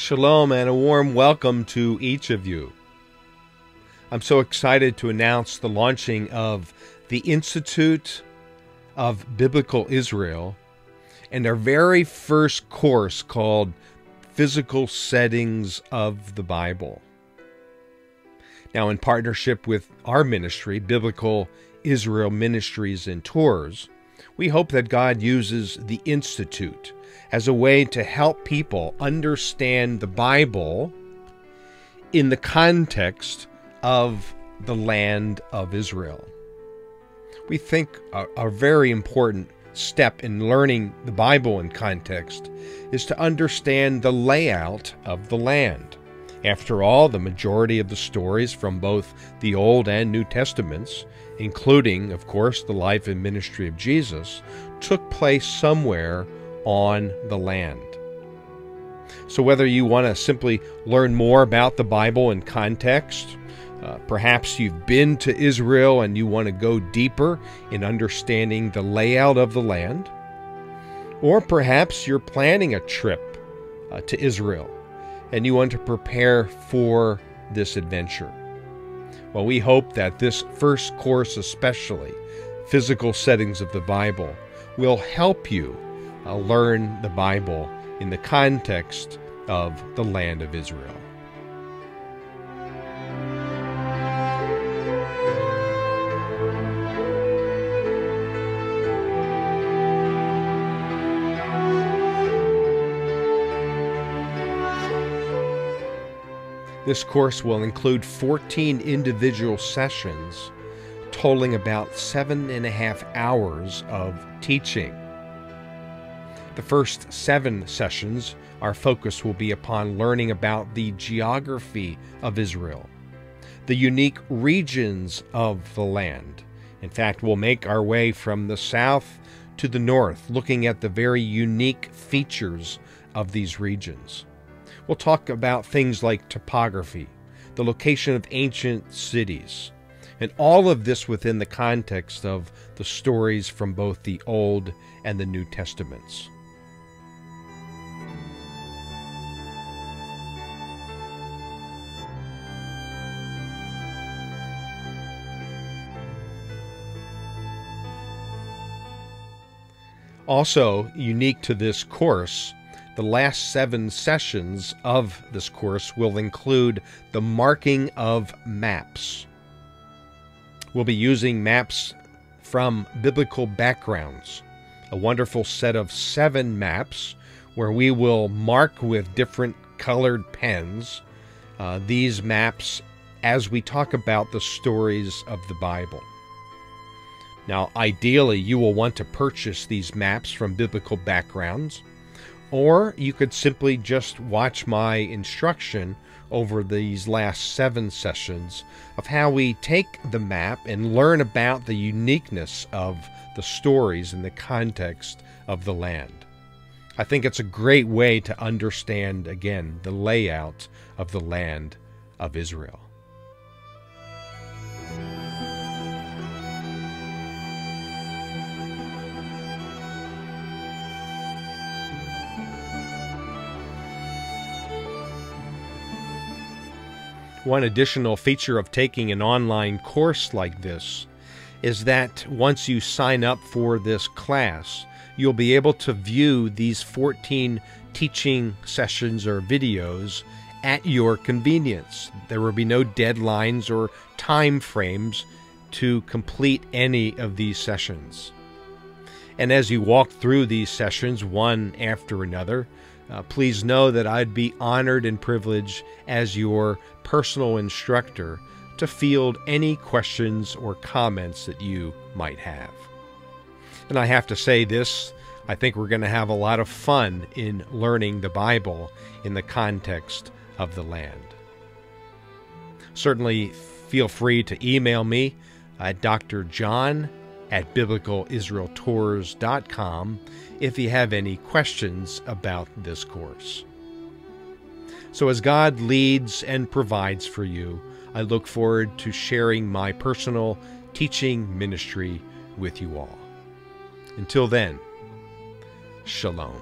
Shalom and a warm welcome to each of you. I'm so excited to announce the launching of the Institute of Biblical Israel and our very first course called Physical Settings of the Bible. Now, in partnership with our ministry, Biblical Israel Ministries and Tours, we hope that God uses the Institute as a way to help people understand the Bible in the context of the land of Israel. We think a very important step in learning the Bible in context is to understand the layout of the land. After all, the majority of the stories from both the Old and New Testaments, including, of course, the life and ministry of Jesus, took place somewhere on the land. So whether you want to simply learn more about the Bible in context, perhaps you've been to Israel and you want to go deeper in understanding the layout of the land, or perhaps you're planning a trip to Israel and you want to prepare for this adventure. Well, we hope that this first course especially, Physical Settings of the Bible, will help you learn the Bible in the context of the land of Israel. This course will include 14 individual sessions, totaling about 7.5 hours of teaching. The first 7 sessions, our focus will be upon learning about the geography of Israel, the unique regions of the land. In fact, we'll make our way from the south to the north, looking at the very unique features of these regions. We'll talk about things like topography, the location of ancient cities, and all of this within the context of the stories from both the Old and the New Testaments. Also, unique to this course, the last 7 sessions of this course will include the marking of maps. We'll be using maps from Biblical Backgrounds, a wonderful set of 7 maps where we will mark with different colored pens these maps as we talk about the stories of the Bible. Now, ideally, you will want to purchase these maps from Biblical Backgrounds, or you could simply just watch my instruction over these last 7 sessions of how we take the map and learn about the uniqueness of the stories in the context of the land. I think it's a great way to understand, again, the layout of the land of Israel. One additional feature of taking an online course like this is that once you sign up for this class, you'll be able to view these 14 teaching sessions or videos at your convenience. There will be no deadlines or time frames to complete any of these sessions. And as you walk through these sessions one after another, please know that I'd be honored and privileged as your personal instructor to field any questions or comments that you might have. And I have to say this, I think we're going to have a lot of fun in learning the Bible in the context of the land. Certainly feel free to email me at DrJohn@biblicalisraeltours.com if you have any questions about this course. So as God leads and provides for you, I look forward to sharing my personal teaching ministry with you all. Until then, Shalom.